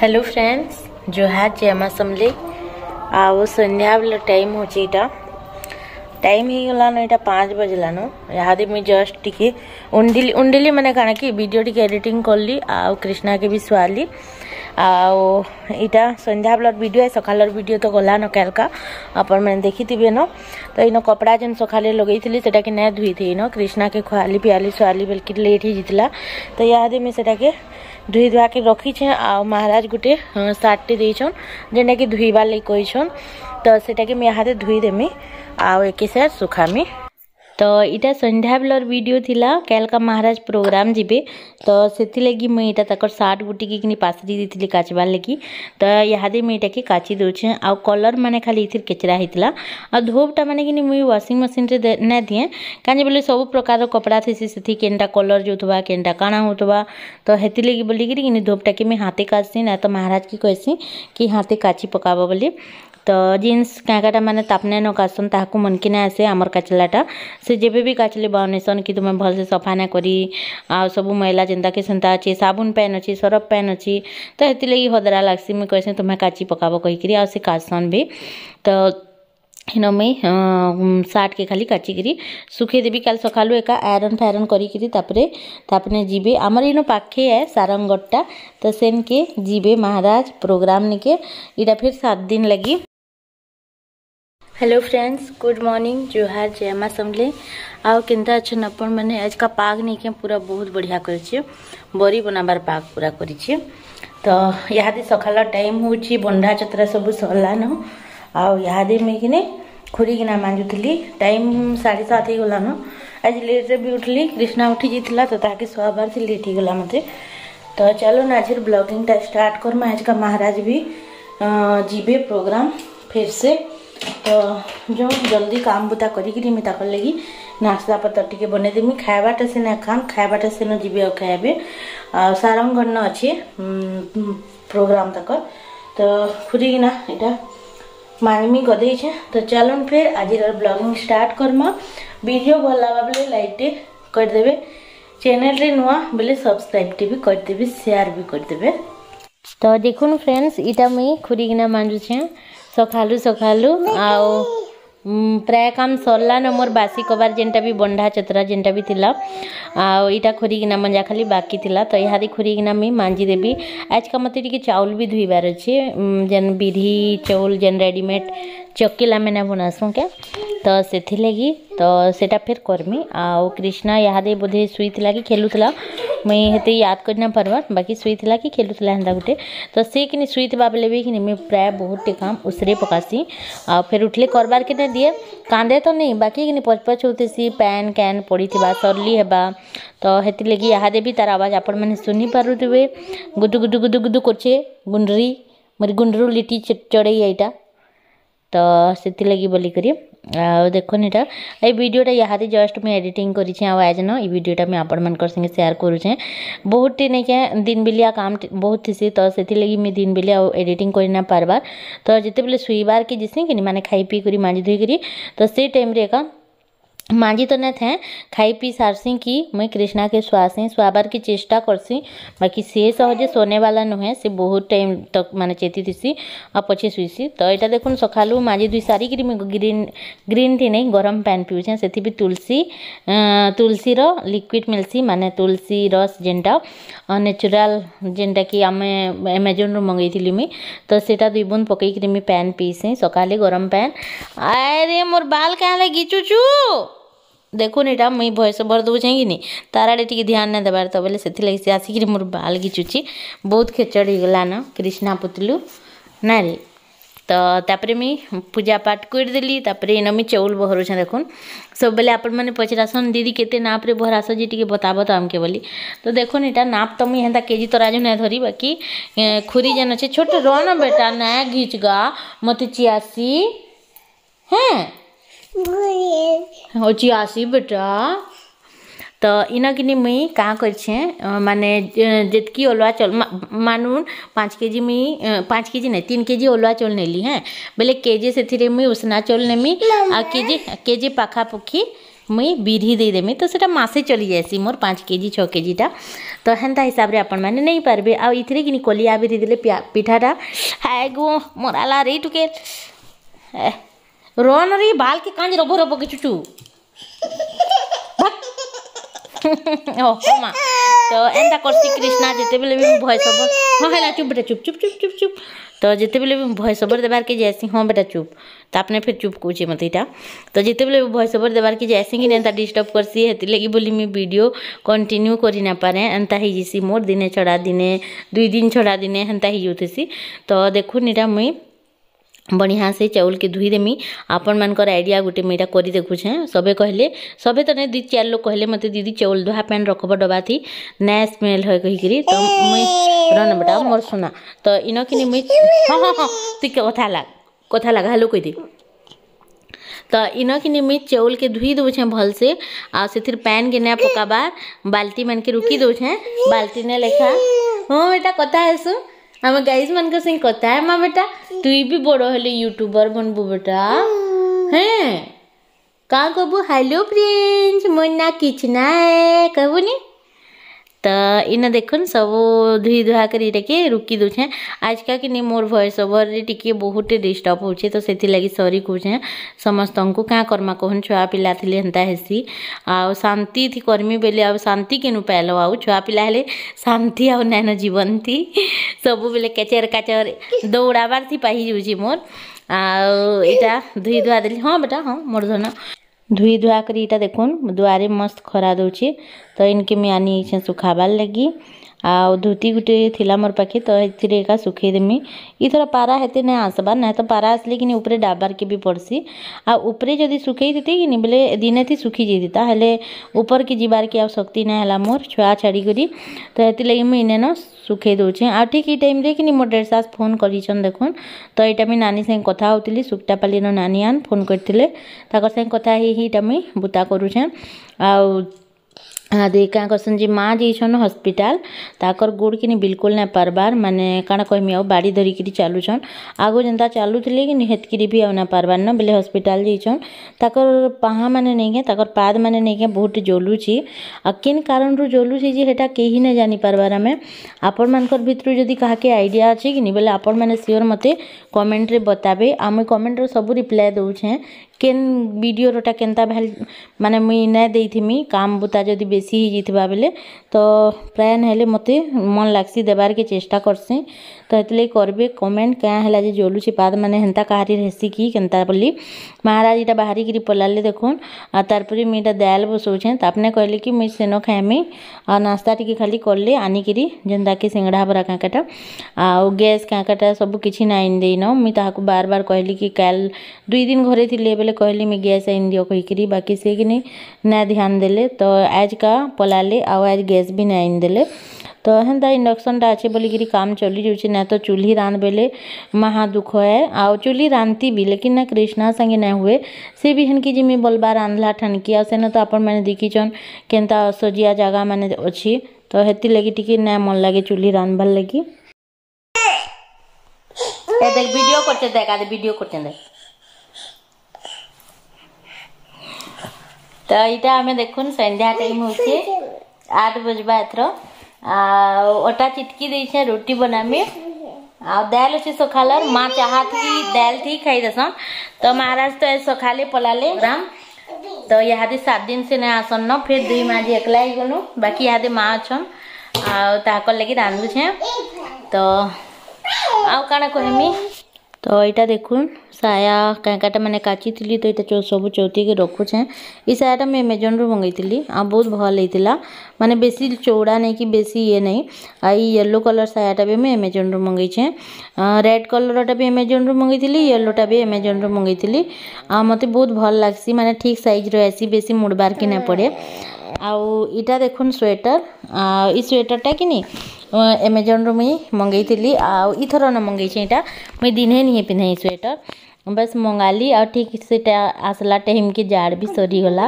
Hello friends जोहार जेमा समले आउ संध्या बेला टाइम होची टा टाइम ही गलानो एटा 5 बजलानो यादे मैं जस्ट टिके उंडिली उंडिली माने काना कि वीडियो टिके एडिटिंग करली आ कृष्णा के भी स्वाली आ एटा संध्या ब्लॉग वीडियो है सखालर वीडियो तो गलानो कालका अपन मैंने देखी तिबे न तो इनो कपड़ा जन सखाले लगई थली सेटा के नै धुई थी न कृष्णा के खाली पियाली स्वाली बल्कि लेट ही जितला तो यादे मैं सेटा के धुई धुआ के रखी छे आ महाराज गुटे साटटी देछन जेना कि धुईबा ले कहिसन तो सेटा के मैं हाथे धुई देमी आओ एक साथ सुखामी तो इटा संध्या बेलर वीडियो थिला कालका महाराज प्रोग्राम जीबे तो सेति लगी मैं इटा तकर सार्ट गुटी किनी पासरी दीथिली काचबार लगी तो यादे मैं इटा के काची दोछे आ कलर माने खाली इथिर केचरा हितला आ धोबटा माने किनी मैं वाशिंग मशीन रे नै दिए काजे बोले सब प्रकार कपड़ा थेसी सेति केनटा कलर जोथवा केनटा काना होतवा तो हेति लगी बोली किनी धोबटा के मैं हाथे काचसी ना तो महाराज की कहसी कि हाथे काची पकाबो बोली तो जीन्स काकाटा माने तापने न कासन ताकू मन के ना आसे हमर काचलाटा से जेबे भी काचले बाउनेसन कि तुम भल से सफा ना करी आ सब मैला जेंता के सेंता अछि साबुन पेन अछि सरफ पेन अछि तो हेति लगी हदरा लागसी मैं कहसे तुम्हें काची पकाबो कहि करी आ से कासन भी तो हिनो में साट के खाली काची करी सुखे देवी काल सकालू एका आयरन फायरन करी करी तापरे तापने जीबे आमर इनो पाखे है सारंगट्टा तो सेन के जीबे महाराज प्रोग्राम निके इटा फिर 7 दिन लगी। हेलो फ्रेंड्स गुड मॉर्निंग जोहार जय मां समले आओ किंता अच्छा नपन मैंने आज का पाग नहीं के पूरा बहुत बढ़िया कर बरी बनाबार पाग पूरा कर तो यादे सकाल टाइम हो बंधा चतरा सब सरलान आउ यादे मुझे खोरिकिना मांजुली टाइम 7:30 हो गलान आज लेट्रे भी उठली कृष्णा उठी जाता तो ताके सोबार थी लेट होगा मत तो चलो ना आज ब्लॉगिंग स्टार्ट करमा आज का महाराज भी जीबे प्रोग्राम फिर से तो जो जल्दी काम बुता करी मैं ताक लगी नास्ता पतर टे बनईदेमी खावाटा सीना खान खावाटा सीना जी खाए सारंगन अच्छे प्रोग्राम तक तो खुरीकिना यहाँ मानमी गदेचे तो चलो फिर आज ब्लॉगिंग स्टार्ट करमा वीडियो भल लगा बोले लाइक टे करदे चैनल रे नुआ बोले सब्सक्राइब टे भी करदे शेयर भी करदे तो देखुन फ्रेंड्स इटा मुई खुरीकिना मांजुचे सखालू सखालू आउ प्राय काम सरला न मोर बासी कबार जेनटा भी बंधा चतरा जेनटा भी थिला आउ इटा खोरिकिना मंजा खाली बाकी थिला तो यादी खोरिकिना में मांजी देवी आज का मते टिके चाउल भी धोइबार अछि जेन बिधी चाउल जेन रेडीमेड चक्किला में ना बनासु क्या तो सेथि लगी तो सेटा फिर करमी आउ कृष्णा यादे बोधे सुईथिला कि खेलुथिला मैं हेते याद करना परवा बाकी सुईथिला कि खेलुथिला हंदा गुटे तो से किनी सुईथबा बेले भी किनी मैं प्राय बहुत टे काम उसरे पकासी आ फिर उठले करबार के ना दिए कांदे तो नहीं बाकी किनी पचपच होतेसी पैन कैन पड़ीथिबा सरली हेबा तो हेति लगी यादे भी तार आवाज आपन माने सुनी पारुथिबे गुडु गुडु गुडु गुडु करछे गुंडरी मोर गुंडरू लिटी चढ़ई आइटा तो सेति लगी बोली करी आ देखो नीटा ए वीडियोटा यादे जस्ट मैं एडिटिंग करी छे आ आज न ए वीडियोटा मैं आपन मनकर संगे शेयर करू छे बहुत टी नै के दिन बिलिया काम बहुत थीसी तो सेति लगी मैं दिन बिलिया एडिटिंग करिना पारबार तो जते बेले सुईबार के जिसे कि माने खाई पी करी मांजी धोई करी तो से टाइम रे का मांझी तो न थे खाई पी सारसी कि मैं कृष्णा के स्वासी स्वाबार की चेष्टा करसी बाकी से सहजे सोने वाला नुहे से बहुत टाइम तक माने चेती थीसी आ पछे सुईसी तो यहाँ देखुन सखालू मांझी दुई सारी कि मैं ग्रीन ग्रीन थी नहीं गरम पैन पीऊे से भी तुलसी रो लिक्विड मिलसी माने तुलसी रस जेनटा नेचुरल जेनटा कि आम एमेजन रु मंगई मुई तो सेटा दुई बुंद पकईकरी मुई पैन पीसी सकाले गरम पैन अरे मोर बाल कहाँ लगी चुचू देखो नीटा मुई भयस भर दूचे कि नहीं ताराड़े टी ध्यान ना देवार तो बोले से आसिक मोर बाल घिचुची बहुत खेचड़ हो गलान कृष्णा पुतलू ना रे तो तापर मुई पूजा पाठ करदेली तापर इन मुई चाउल बहरुचे देखुन सब बेले आप पचरासन दीदी केते नाप रे बहरास जी टी बताब तो आमके बोली तो देखो नीटा नाप तो मुई हेन्ता केजी तराजू ना धरी बाकी खुरी जेन अच्छे छोट रह ना बेटा ना घिच गा मत चियासी हैं हो जी आसी बेटा तो इना कि मुई क्या कर माने जितकी अलुआ चौल मानून 5 केजी मुई 5 केजी नहीं 3 केजी अलुआ चौल नेली हैं बोले केजी से मुई उसना चौल नेमी आ केजी पाखापाखी मुई विधि देदेमी तो सेटा मासे चली जाएसी मोर 5 केजी 6 केजीटा तो हेन्ता हिसाब रे आपन माने नहीं पारबे। आ इथिरे किनी कोलिया बिधि देले पिठाटा हाय गो मोर आला रे टुके रोन रे बाल के कांज रबो रबो के चुचू ओमा तो एंता करसी कृष्णा जेते बेले भी भॉइस ओवर हां हैला चुप बेटा चुप चुप चुप चुप चुप तो जेते बेले भी भॉइस ओवर देबार के जैसी हां बेटा चुप तो आपने फिर चुप कोची मतेटा तो जेते बेले भी भॉइस ओवर देबार के जैसी कि एंता डिस्टर्ब करसी हेती लगी बोली मैं वीडियो कंटिन्यू करी ना पारे एंता ही जिसी मोर दिने छडा दिने 2 दिन छडा दिने एंता ही होतेसी। तो देखु निरा मैं बढ़िया से चाउल के धोई देमी आपन मान कर आइडिया गुटे मेटा करी देखुछे सबे कहले सबे त नै 2-4 लोग कहले मते दीदी चाउल धोहा पैन रखब डबा थी नै स्मेल होय कहिकरी तो मैं रन बेटा मोर सुना तो इनो किनी मैं हां हां हां तू के कथा लगा हेलो कहि दे तो इनो किनी मैं चाउल के धोई दउ छे भल से आ सेतिर पैन के नै पकाबा बाल्टी मन के रुकी दउ छे बाल्टी ने लेखा हां बेटा कथा हैसु हम गाइस मन को सिंह कथा है मां बेटा तू भी बड़ो हले यूट्यूबर बनबो बेटा हैं का कहबो हेलो फ्रेंड्स मोर ना किचना है कहबो नी तो इन देखन सब धुई धुआ करी टके रुकी दो छे आज का कि मोर वॉइस ओवर रे टिके बहुत डिस्टर्ब हो छे तो सेति लागि सॉरी को छे समस्त को का करमा कोहन छुआ पिला थिले हंता हेसी आ शांति थी करमी बेले आ शांति केनु पैलो आ छुआ पिला हेले शांति आ नैनो जीवन थी सब बेले केचर काचर दौड़ाबार थी पाही जुजी मोर आ एटा धुई धुआ देली हां बेटा हां मोर धन धुई धुआ कर इटा देखुन दुआरे मस्त खरा दोछे तो इनके मैं आनी छे सुखाबार लगी आ धोती गुटे थिला मोर पाखे तो एथिरे का सुखे देमी ई थरा पारा हेते नै आसबा नै तो पारा असली किनी ऊपरे डाबर के भी पड़सी आ ऊपरे जदी सुखै देते किनी बेले दिने थी सुखी जेता हेले ऊपर के जीवार के आवश्यकता नै हला मोर छुआ छाड़ी गरी तो एति लई मैं इने न सुखे दोछे आ ठीक ई टाइम रे किनी मोर डेरसास फोन करिसन देखुन तो एटा मैं नानी से कथा होतिली सुक्टा पाली न नानीयान फोन करतिले ताकर से कथा ही टा मैं बुता करू छे आ आदि का कसन जी माँ जईसन हॉस्पिटल ताकर गोड़ किनी बिल्कुल ना पारबार माने काना कहमी आ बाड़ी धरी किरी चालू छन आगो जनता चालू थिले कि निहत किरी भी आ ना पारबार न बेले हॉस्पिटल जईसन ताकर पाहा माने नैगे ताकर पाद माने नैगे बहुत जोलू छी आ किन कारण रु जोलू छी जे हेटा केही न जानि पारबार हमें आपन मानकर भितरु जदी कहा के आईडिया अछि कि नि बेले आपन माने श्योर मते कमेंट रे बताबे हम कमेंट रो सब रिप्लाई दउ छै केन वीडियो रोटा केनता भेल माने मुई नै देइथिमी काम बुता जदी बेसी ही जितबा बेले तो प्राय नहले मते मन लागसी देबार के चेष्टा करसी तो एतले करबे कमेंट क्या हला जे जोलू छी पाद माने हंता कहारी रहसी की केनता बोली महाराज इटा बाहरी गिरी पलाले देखोन आ तारपरे मेटा दाल बसो छै तापने कहले कि मुई सेनो खाएमी आ नाश्ता टिके खाली करले आनी गिरी जेंदा के सिंगडा बरा काकाटा आ गैस काकाटा सब किछि नाइन देइनो मुई ताहाको बार-बार कहली कि काल 2 दिन घरे थिले ले कहली मैं गैस आइन दियो कहिकरी बाकी से कि नहीं ना ध्यान देले तो आज का पलाले आ आज गैस भी ना आइन देले तो हंदा इंडक्शन टा अच्छे बोली गिरी काम चली जो छी ना तो चुल्ही रान बेले महा दुख है आ चुल्ही रानती भी लेकिन ना कृष्णा संगे ना हुए से भी हन की जे मैं बोलबा रानला ठनकी आ से ना तो अपन माने देखी छन केनता सजिया जगह माने अछि तो हेती लगी टिके ना मन लागे चुल्ही रान भल लगी ए देख वीडियो करते देख आ वीडियो करते देख तो इटा हमें देखुन संध्या टाइम होछे 8 बजबा एथरो ओटा चिटकी दै छै रोटी बनामे आ दाल छै सखालर मां चाहत की दाल ठीक खाइ दसन तो महाराज तो सखाले पलाले राम तो यहादे 7 दिन से नै आसन न फिर 2 मां जे एकला ही गनु बाकी यहादे मां छन आ ताकर लागि रानू छै तो आ काना कहमी तो इटा देखुन साया काकाटा माने काची थली तो इटा चो सब चौथी के रखु छै ई सायाटा मैं अमेजन रो मंगई थली आ बहुत भल हेतिला माने बेसी चौड़ा नै कि बेसी ये नै आ ई येलो कलर सायाटा भी मैं अमेजन रो मंगई छै रेड कलर टा भी अमेजन रो मंगई थली येलो टा भी अमेजन रो मंगई थली आ मते बहुत भल लागसी माने ठीक साइज रो ऐसी बेसी मुड़बार के नै पड़े आ इटा देखुन स्वेटर आ ई स्वेटर टा किनी अमेजन रो मैं मंगई थली आ ई थरो न मंगई छै इटा मैं दिने नै पिन्है स्वेटर बस मंगाली और ठीक से आसला टाइम के जार भी सरीगला।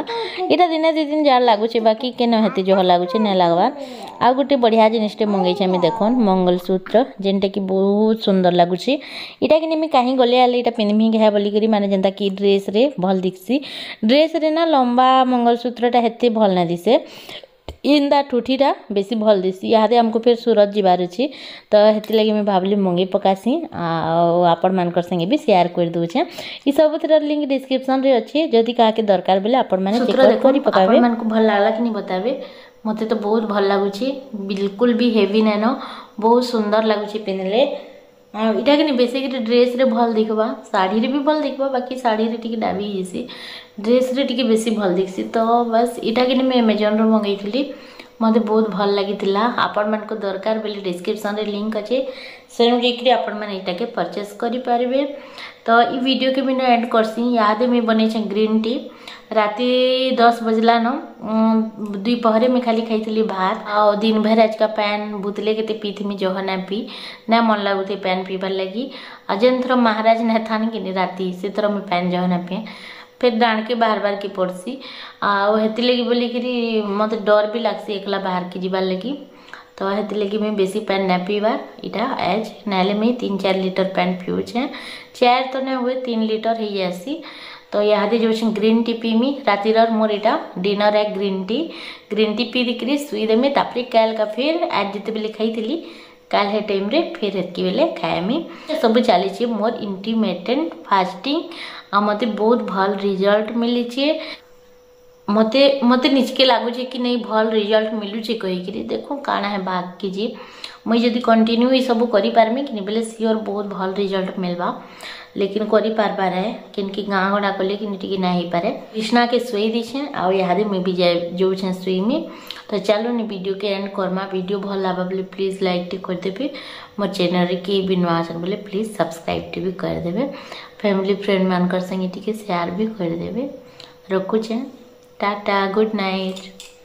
इटा दिने दी दिन जार लगुचे बाकी के न हेती जह लगुचे ना लगवा। आ गोटे बढ़िया जिनटे मंगेछे आम देख मंगलसूत्र जेनटा कि बहुत सुंदर लगुच। इटा कि मुझे कहीं गले आले इटा पिंधमी घाय बोलिकी माने जेनता कि ड्रेस रे भल दिखसी। ड्रेस रे ना लंबा मंगलसूत्रटा हेते भल ना दिसे, इंदा ठूठीटा बेसी भल दिसी। यहाँ हमको फिर सूरत जीवार अच्छे तो हेती लगी मैं भावली मंगे पकासी आपण मानकर संगे भी शेयर कर दूचे। ये सब लिंक डिस्क्रिप्शन रे अच्छे, जदि कहा के दरकार बेले आपण माने चेक कर पकाबे। मानको भल लागला कि नहीं बताबे, मते तो बहुत भल लागुची, बिल्कुल भी हेवी नैन, बहुत सुंदर लगुची पिनले। इटा कि बेसिक ड्रेस रे भल दिखवा, साड़ी रे भी भल दिखवा, बाकी साड़ी रे टिके डाबी जैसी, ड्रेस रे टिके बेसी भल दिखसी। तो बस इटा कि मैं अमेजॉन रो मंगेइथिली, मते बहुत भल लागितिला। आपण मन को दरकार बेले डिस्क्रिप्शन रे लिंक अछि, सेम जेकि आपण मन इटा के परचेस करि पारिबे। तो ई वीडियो के बिना एंड करसी। याद में बने छ ग्रीन टी, राति 10 बजला न दोपहर में खाली खाई भात आ दिन भर आज का पैन बुतले के पीथमी जह ना पी ना मन लगुते पैन पीबार लगी। आ जेन थर महाराज ना थान कि राति से थर मुझे पैन जह ना पिए, फिर डाण के बाहर बाहर के पड़सी। आती लगी बोलिकी मत डर भी लगसी एकला बाहर के जीवार लगी। तो हेती लगी मुझे बेसी पैन ना पीबार, इटा एज ना मुझे 3-4 लिटर पैन पीऊे, 4 तो ना हुए 3 लिटर हो जासी। तो यहाँ जो ग्रीन टी पीमी रातिर मोर इटा डिनर है ग्रीन टी पी दिक्री सुईदेमी। तापर काल का फिर आज जिते बेले खाई काल है टाइम रे फिर हेतकी बेले खाएमी। सब चली मोर इंटरमिटेंट फास्टिंग आ मते बहुत भल रिजल्ट मिली। मते निजके लगुचे कि नहीं भल रिजल्ट मिलूचे कहीकि देखो काना है बाग की जी मुई जदि कंटिन्यू ये सब करमी कि बोले सियोर बहुत भल रिजल्ट मिलवा। लेकिन करी पारबार है कि गाँ गड़ा कले कि ना हो पारे। कृष्णा के सुई दीछे आउ याद मुई भी जो सुई में। तो चलो नी वीडियो के एंड करमा। वीडियो भल लगा बोले प्लीज लाइक टी करदेवे, मो चैनल के भी नुआ आसन बोले प्लीज सब्सक्राइब टी भी करदेवे, फैमिली फ्रेंड मान संगे टी शेयर भी करदेवे। रखुचे, टाटा, गुड नाइट।